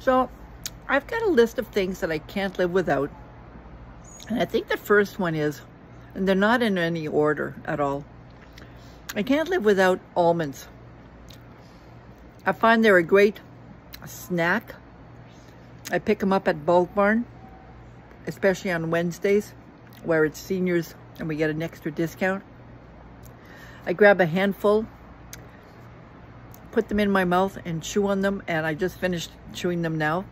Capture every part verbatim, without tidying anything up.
So I've got a list of things that I can't live without. And I think the first one is, and they're not in any order at all, I can't live without almonds. I find they're a great snack. I pick them up at Bulk Barn, especially on Wednesdays, where it's seniors and we get an extra discount. I grab a handful, put them in my mouth and chew on them, and I just finished chewing them now.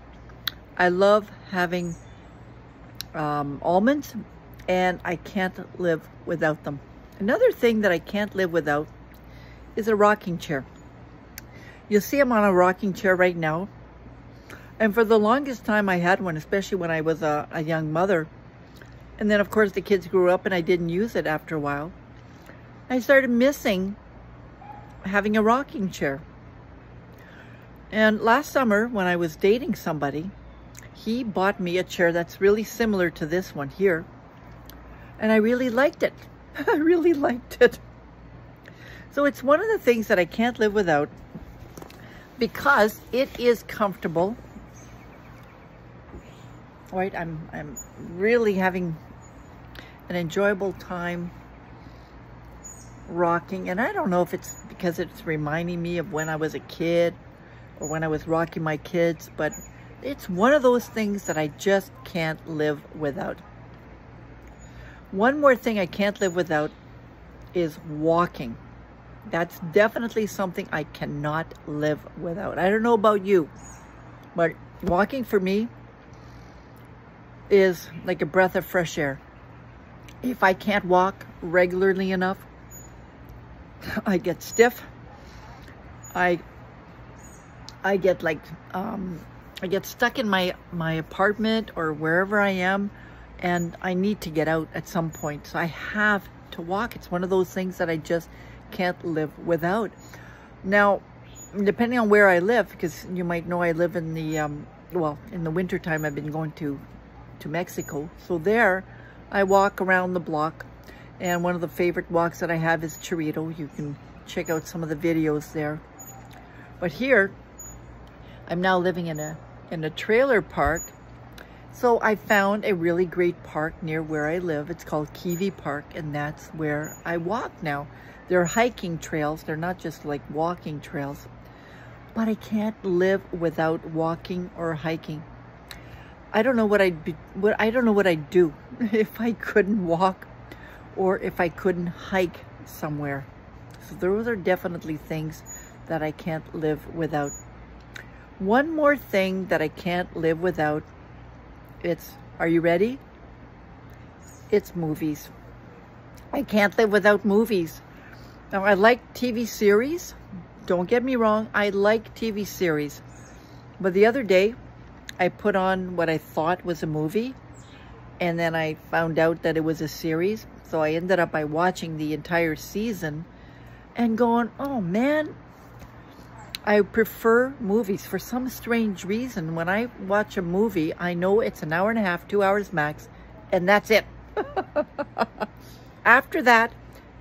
I love having um, almonds, and I can't live without them. Another thing that I can't live without is a rocking chair. You'll see I'm on a rocking chair right now. And for the longest time I had one, especially when I was a, a young mother. And then of course the kids grew up and I didn't use it after a while. I started missing having a rocking chair. And last summer when I was dating somebody, he bought me a chair that's really similar to this one here. And I really liked it. I really liked it. So it's one of the things that I can't live without, because it is comfortable. Right, I'm, I'm really having an enjoyable time rocking. And I don't know if it's because it's reminding me of when I was a kid or when I was rocking my kids, but it's one of those things that I just can't live without. One more thing I can't live without is walking. That's definitely something I cannot live without. I don't know about you, but walking for me is like a breath of fresh air. If I can't walk regularly enough, I get stiff. I I get like um, I get stuck in my my apartment or wherever I am, and I need to get out at some point. So I have to walk. It's one of those things that I just can't live without. Now, depending on where I live, because you might know I live in the um, well, in the winter time I've been going to to Mexico. So there I walk around the block, and one of the favorite walks that I have is Chirito. You can check out some of the videos there. But here I'm now living in a in a trailer park. So I found a really great park near where I live. It's called Kiwi Park, and that's where I walk now. They're hiking trails. They're not just like walking trails. But I can't live without walking or hiking. I don't know what I'd be, what I don't know what I'd do if I couldn't walk or if I couldn't hike somewhere. So those are definitely things that I can't live without. One more thing that I can't live without, it's, are you ready? It's movies. I can't live without movies. Now, I like T V series. Don't get me wrong, I like T V series. But the other day, I put on what I thought was a movie, and then I found out that it was a series. So I ended up by watching the entire season and going, oh man, I prefer movies. For some strange reason, when I watch a movie, I know it's an hour and a half, two hours max, and that's it. After that,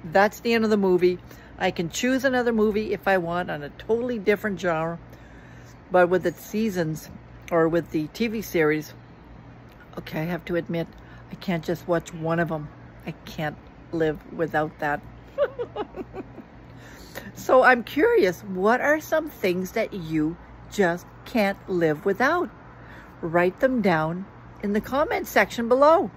that's the end of the movie. I can choose another movie if I want on a totally different genre. But with the seasons or with the T V series, okay, I have to admit, I can't just watch one of them. I can't live without that. So I'm curious, what are some things that you just can't live without? Write them down in the comment section below.